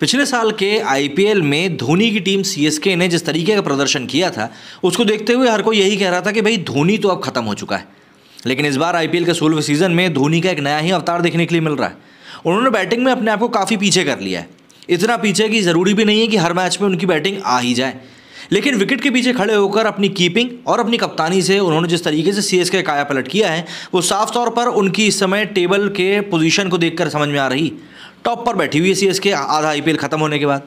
पिछले साल के आईपीएल में धोनी की टीम सीएसके ने जिस तरीके का प्रदर्शन किया था उसको देखते हुए हर कोई यही कह रहा था कि भाई धोनी तो अब खत्म हो चुका है। लेकिन इस बार आईपीएल के 16वें सीजन में धोनी का एक नया ही अवतार देखने के लिए मिल रहा है। उन्होंने बैटिंग में अपने आप को काफ़ी पीछे कर लिया है, इतना पीछे कि ज़रूरी भी नहीं है कि हर मैच में उनकी बैटिंग आ ही जाए, लेकिन विकेट के पीछे खड़े होकर अपनी कीपिंग और अपनी कप्तानी से उन्होंने जिस तरीके से सीएसके का काया पलट किया है वो साफ तौर पर उनकी इस समय टेबल के पोजीशन को देखकर समझ में आ रही। टॉप पर बैठी हुई है सीएसके आधा आईपीएल ख़त्म होने के बाद।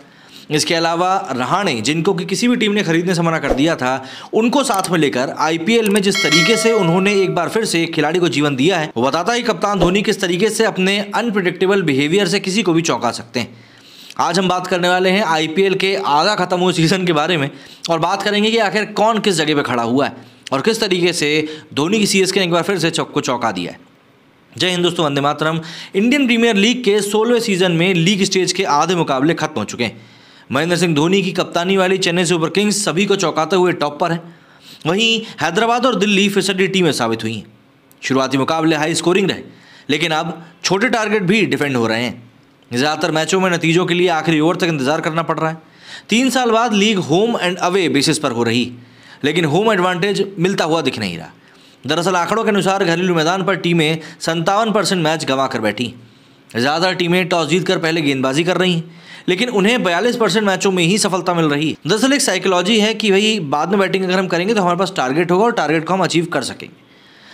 इसके अलावा रहाणे, जिनको कि किसी भी टीम ने खरीदने से मना कर दिया था, उनको साथ में लेकर आईपीएल में जिस तरीके से उन्होंने एक बार फिर से खिलाड़ी को जीवन दिया है वो बताता है कप्तान धोनी किस तरीके से अपने अनप्रिडिक्टेबल बिहेवियर से किसी को भी चौंका सकते हैं। आज हम बात करने वाले हैं आईपीएल के आधा खत्म हुए सीजन के बारे में और बात करेंगे कि आखिर कौन किस जगह पर खड़ा हुआ है और किस तरीके से धोनी की सीएसके ने एक बार फिर से को चौंका दिया है। जय हिंद दोस्तों, वंदे मातरम। इंडियन प्रीमियर लीग के 16वें सीजन में लीग स्टेज के आधे मुकाबले खत्म हो चुके हैं। महेंद्र सिंह धोनी की कप्तानी वाली चेन्नई सुपर किंग्स सभी को चौंकाते हुए टॉप पर है, वहीं हैदराबाद और दिल्ली फिसली टीमें साबित हुई हैं। शुरुआती मुकाबले हाई स्कोरिंग रहे, लेकिन अब छोटे टारगेट भी डिफेंड हो रहे हैं। ज़्यादातर मैचों में नतीजों के लिए आखिरी ओवर तक इंतजार करना पड़ रहा है। 3 साल बाद league home and away basis पर हो रही, लेकिन होम एडवांटेज मिलता हुआ दिख नहीं रहा। दरअसल आंकड़ों के अनुसार घरेलू मैदान पर टीमें 57% मैच गंवा कर बैठी। ज़्यादा टीमें टॉस जीतकर पहले गेंदबाजी कर रही हैं, लेकिन उन्हें 42% मैचों में ही सफलता मिल रही है। दरअसल एक साइकोलॉजी है कि भाई बाद में बैटिंग अगर हम करेंगे तो हमारे पास टारगेट होगा और टारगेट को हम अचीव कर सकेंगे।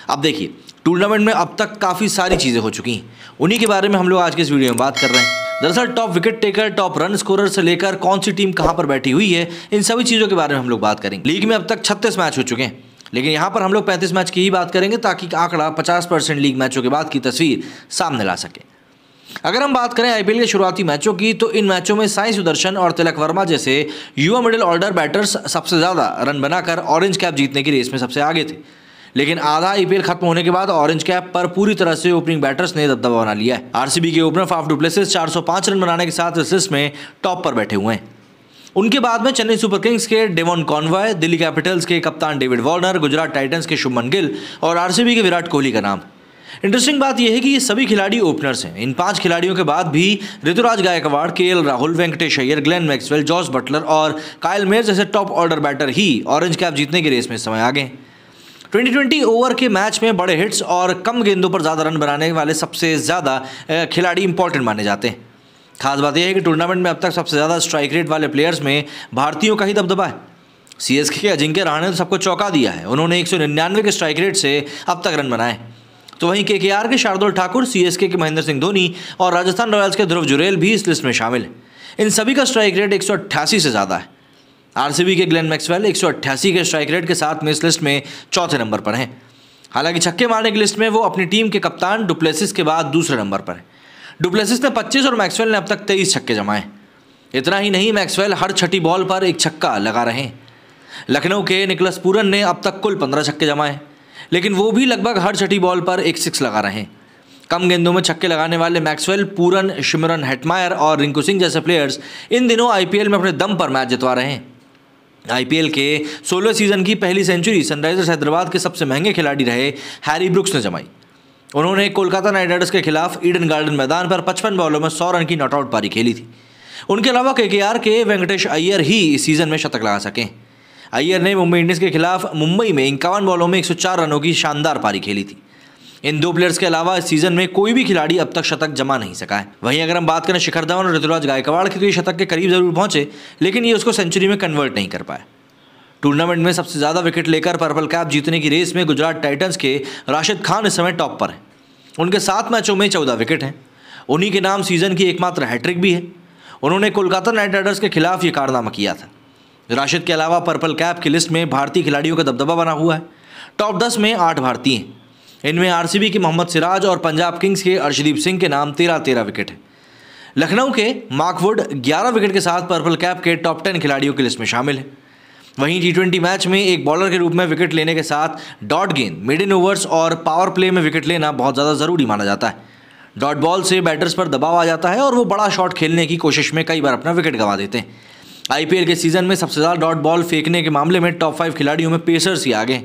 अब देखिए, टूर्नामेंट में अब तक काफ़ी सारी चीज़ें हो चुकी हैं, उन्हीं के बारे में हम लोग आज के इस वीडियो में बात कर रहे हैं। दरअसल top wicket taker, top run scorer से लेकर कौन सी टीम कहाँ पर बैठी हुई है, इन सभी चीज़ों के बारे में हम लोग बात करेंगे। लीग में अब तक 36 मैच हो चुके हैं, लेकिन यहाँ पर हम लोग 35 मैच की ही बात करेंगे ताकि आंकड़ा 50% लीग मैचों के बाद की तस्वीर सामने ला सके। अगर हम बात करें आईपीएल के शुरुआती मैचों की तो इन मैचों में साई सुदर्शन और तिलक वर्मा जैसे युवा मिडिल ऑर्डर बैटर्स सबसे ज़्यादा रन बनाकर ऑरेंज कैप जीतने की रेस में सबसे आगे थे, लेकिन आधा आईपीएल खत्म होने के बाद ऑरेंज कैप पर पूरी तरह से ओपनिंग बैटर्स ने दबदबा बना लिया है। आरसीबी के opener Faf du Plessis 405 run बनाने के साथ इस लिस्ट में टॉप पर बैठे हुए हैं। उनके बाद में चेन्नई सुपर किंग्स के डेवन कॉनवे, दिल्ली कैपिटल्स के कप्तान डेविड वार्नर, गुजरात टाइटंस के शुभमन गिल और आरसीबी के विराट कोहली का नाम। इंटरेस्टिंग बात यह है कि ये सभी खिलाड़ी ओपनर्स हैं। इन 5 खिलाड़ियों के बाद भी Ruturaj Gaikwad, KL Rahul, Venkatesh Iyer, Glenn Maxwell, Jos Buttler और कायल मेयर्स जैसे टॉप ऑर्डर बैटर ही ऑरेंज कैप जीतने की रेस में समय आ गए। 20-20 ओवर के मैच में बड़े हिट्स और कम गेंदों पर ज़्यादा रन बनाने वाले सबसे ज़्यादा खिलाड़ी इंपॉर्टेंट माने जाते हैं। खास बात यह है कि टूर्नामेंट में अब तक सबसे ज़्यादा स्ट्राइक रेट वाले प्लेयर्स में भारतीयों का ही दबदबा है। सीएसके के अजिंक्य रहाणे ने सबको चौंका दिया है, उन्होंने 199 के स्ट्राइक रेट से अब तक रन बनाए। तो वहीं केकेआर के शार्दुल ठाकुर, सीएसके के महेंद्र सिंह धोनी और राजस्थान रॉयल्स के ध्रुव जुरेल भी इस लिस्ट में शामिल हैं। इन सभी का स्ट्राइक रेट 188 से ज़्यादा है। आरसीबी के ग्लेन मैक्सवेल 188 के स्ट्राइक रेट के साथ में इस लिस्ट में चौथे नंबर पर हैं। हालांकि छक्के मारने की लिस्ट में वो अपनी टीम के कप्तान डू प्लेसिस के बाद दूसरे नंबर पर है। डू प्लेसिस ने 25 और मैक्सवेल ने अब तक 23 छक्के जमाए। इतना ही नहीं, मैक्सवेल हर छठी बॉल पर एक छक्का लगा रहे हैं। लखनऊ के निकोलस पूरन ने अब तक कुल 15 छक्के जमाए, लेकिन वो भी लगभग हर छठी बॉल पर एक सिक्स लगा रहे हैं। कम गेंदों में छक्के लगाने वाले मैक्सवेल, पूरन, शिमरन हेटमायर और रिंकू सिंह जैसे प्लेयर्स इन दिनों आईपीएल में अपने दम पर मैच जितवा रहे हैं। आईपीएल के 16वें सीजन की पहली सेंचुरी सनराइजर्स हैदराबाद के सबसे महंगे खिलाड़ी रहे हैरी ब्रुक्स ने जमाई। उन्होंने कोलकाता नाइट राइडर्स के खिलाफ ईडन गार्डन मैदान पर 55 बॉलों में 100 रन की नॉटआउट पारी खेली थी। उनके अलावा केकेआर के वेंकटेश अय्यर ही इस सीजन में शतक लगा सकें। अय्यर ने मुंबई इंडियंस के खिलाफ मुंबई में 51 बॉलों में 104 रनों की शानदार पारी खेली थी। इन दो प्लेयर्स के अलावा इस सीजन में कोई भी खिलाड़ी अब तक शतक जमा नहीं सका है। वहीं अगर हम बात करें शिखर धवन और ऋतुराज गायकवाड़ की तो ये शतक के करीब जरूर पहुंचे, लेकिन ये उसको सेंचुरी में कन्वर्ट नहीं कर पाए। टूर्नामेंट में सबसे ज़्यादा विकेट लेकर पर्पल कैप जीतने की रेस में गुजरात टाइटंस के राशिद खान इस समय टॉप पर हैं। उनके 7 मैचों में 14 विकेट हैं। उन्हीं के नाम सीजन की एकमात्र हैट्रिक भी है। उन्होंने कोलकाता नाइट राइडर्स के खिलाफ ये कारनामा किया था। राशिद के अलावा पर्पल कैप की लिस्ट में भारतीय खिलाड़ियों का दबदबा बना हुआ है। टॉप 10 में 8 भारतीय हैं। इनमें आरसीबी के मोहम्मद सिराज और पंजाब किंग्स के अर्शदीप सिंह के नाम 13-13 विकेट हैं। लखनऊ के मार्क वुड 11 विकेट के साथ पर्पल कैप के टॉप 10 खिलाड़ियों की लिस्ट में शामिल है। वहीं T20 मैच में एक बॉलर के रूप में विकेट लेने के साथ डॉट गेंद, मिडिन ओवर्स और पावर प्ले में विकेट लेना बहुत ज़्यादा ज़रूरी माना जाता है। डॉट बॉल से बैटर्स पर दबाव आ जाता है और वो बड़ा शॉट खेलने की कोशिश में कई बार अपना विकेट गंवा देते हैं। आईपीएल के सीज़न में सबसे ज़्यादा डॉट बॉल फेंकने के मामले में टॉप 5 खिलाड़ियों में पेसर्स ही आ गए।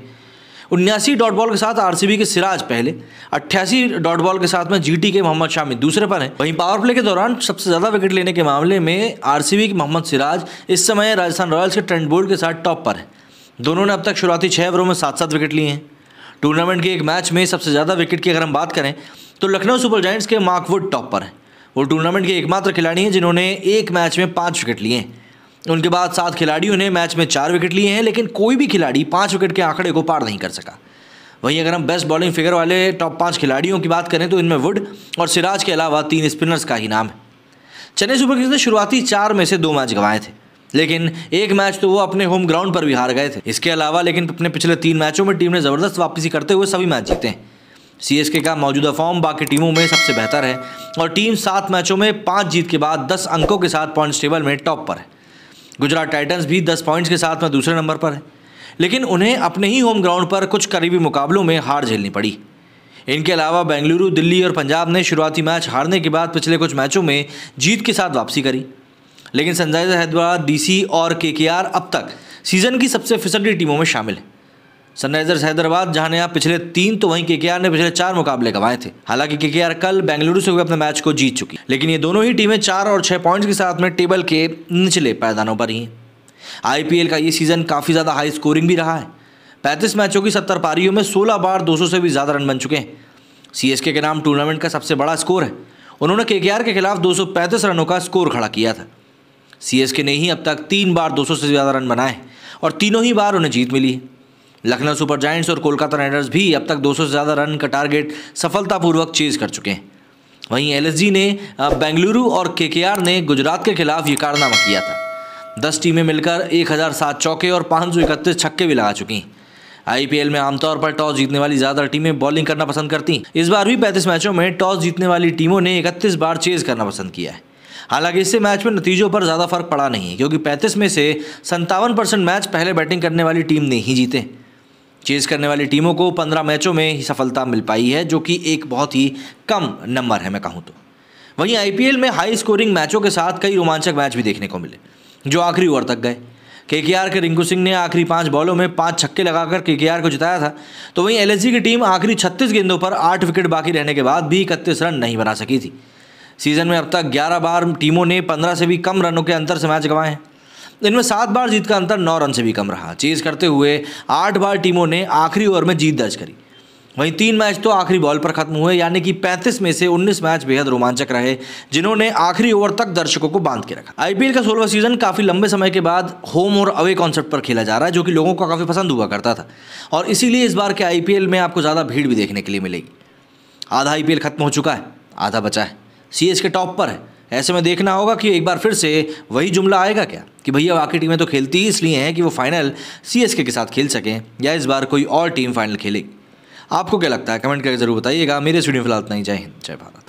79 डॉट बॉल के साथ आरसीबी के सिराज पहले, 88 डॉट बॉल के साथ में जीटी के मोहम्मद शामी दूसरे पर हैं। वहीं पावर प्ले के दौरान सबसे ज्यादा विकेट लेने के मामले में आरसीबी के मोहम्मद सिराज इस समय राजस्थान रॉयल्स के ट्रेंट बोल्ट के साथ टॉप पर है। दोनों ने अब तक शुरुआती 6 ओवरों में 7-7 विकेट लिए हैं। टूर्नामेंट के एक मैच में सबसे ज्यादा विकेट की अगर हम बात करें तो लखनऊ सुपर जायंट्स के मार्क वुड टॉप पर हैं। वो टूर्नामेंट के एकमात्र खिलाड़ी हैं जिन्होंने एक मैच में 5 विकेट लिए हैं। उनके बाद 7 खिलाड़ियों ने मैच में 4 विकेट लिए हैं, लेकिन कोई भी खिलाड़ी 5 विकेट के आंकड़े को पार नहीं कर सका। वहीं अगर हम बेस्ट बॉलिंग फिगर वाले टॉप 5 खिलाड़ियों की बात करें तो इनमें वुड और सिराज के अलावा 3 स्पिनर्स का ही नाम है। चेन्नई सुपर किंग्स ने शुरुआती 4 में से 2 मैच गंवाए थे, लेकिन एक मैच तो वो अपने होम ग्राउंड पर भी हार गए थे। इसके अलावा लेकिन अपने पिछले 3 मैचों में टीम ने ज़बरदस्त वापसी करते हुए सभी मैच जीते हैं। सीएसके का मौजूदा फॉर्म बाकी टीमों में सबसे बेहतर है और टीम 7 मैचों में 5 जीत के बाद 10 अंकों के साथ पॉइंट्स टेबल में टॉप पर है। गुजरात टाइटंस भी 10 पॉइंट्स के साथ में दूसरे नंबर पर है, लेकिन उन्हें अपने ही होम ग्राउंड पर कुछ करीबी मुकाबलों में हार झेलनी पड़ी। इनके अलावा बेंगलुरु, दिल्ली और पंजाब ने शुरुआती मैच हारने के बाद पिछले कुछ मैचों में जीत के साथ वापसी करी, लेकिन सनराइजर्स हैदराबाद, डीसी और केकेआर अब तक सीजन की सबसे फिसलती टीमों में शामिल है। सनराइजर्स हैदराबाद जहां ने पिछले 3 तो वहीं केकेआर ने पिछले 4 मुकाबले गंवाए थे। हालांकि केकेआर कल बेंगलुरु से हुए अपने मैच को जीत चुकी, लेकिन ये दोनों ही टीमें 4 और 6 पॉइंट्स के साथ में टेबल के निचले पैदानों पर ही हैं। आईपीएल का ये सीजन काफ़ी ज़्यादा हाई स्कोरिंग भी रहा है। 35 मैचों की 70 पारियों में 16 बार 200 से भी ज़्यादा रन बन चुके हैं। सीएसके के नाम टूर्नामेंट का सबसे बड़ा स्कोर है। उन्होंने केकेआर के खिलाफ 235 रनों का स्कोर खड़ा किया था। सीएसके ने ही अब तक 3 बार 200 से ज़्यादा रन बनाए और तीनों ही बार उन्हें जीत मिली है। लखनऊ सुपर जायंट्स और कोलकाता नाइट राइडर्स भी अब तक 200 से ज़्यादा रन का टारगेट सफलतापूर्वक चेज़ कर चुके हैं। वहीं एलएसजी ने बेंगलुरु और केकेआर ने गुजरात के खिलाफ ये कारनामा किया था। 10 टीमें मिलकर 1007 चौके और 531 छक्के भी लगा चुकी हैं। आईपीएल में आमतौर पर टॉस जीतने वाली ज़्यादा टीमें बॉलिंग करना पसंद करती। इस बार भी 35 मैचों में टॉस जीतने वाली टीमों ने 31 बार चेज़ करना पसंद किया है। हालांकि इससे मैच में नतीजों पर ज़्यादा फर्क पड़ा नहीं है, क्योंकि 35 में से 57% मैच पहले बैटिंग करने वाली टीम ने ही जीते। चेज़ करने वाली टीमों को 15 मैचों में ही सफलता मिल पाई है, जो कि एक बहुत ही कम नंबर है मैं कहूं तो। वहीं आईपीएल में हाई स्कोरिंग मैचों के साथ कई रोमांचक मैच भी देखने को मिले जो आखिरी ओवर तक गए। केकेआर के रिंकू सिंह ने आखिरी 5 बॉलों में 5 छक्के लगाकर केकेआर को जिताया था, तो वहीं एलएसजी की टीम आखिरी 36 गेंदों पर 8 विकेट बाकी रहने के बाद भी 31 रन नहीं बना सकी थी। सीजन में अब तक 11 बार टीमों ने 15 से भी कम रनों के अंतर से मैच गंवाए हैं। इनमें 7 बार जीत का अंतर 9 रन से भी कम रहा। चेज़ करते हुए 8 बार टीमों ने आखिरी ओवर में जीत दर्ज करी। वहीं 3 मैच तो आखिरी बॉल पर खत्म हुए, यानी कि 35 में से 19 मैच बेहद रोमांचक रहे, जिन्होंने आखिरी ओवर तक दर्शकों को बांध के रखा। आईपीएल का 16वां सीजन काफ़ी लंबे समय के बाद होम और अवे कॉन्सेप्ट पर खेला जा रहा है, जो कि लोगों को काफ़ी पसंद हुआ करता था और इसीलिए इस बार के आईपीएल में आपको ज़्यादा भीड़ भी देखने के लिए मिलेगी। आधा आईपीएल खत्म हो चुका है, आधा बचा है। सीएसके टॉप पर है, ऐसे में देखना होगा कि एक बार फिर से वही जुमला आएगा क्या कि भैया बाकी टीमें तो खेलती ही इसलिए हैं कि वो फाइनल सीएसके के साथ खेल सकें, या इस बार कोई और टीम फाइनल खेलेगी। आपको क्या लगता है कमेंट करके जरूर बताइएगा। मेरे इस वीडियो में फिलहाल इतना ही। जय हिंद, जय भारत।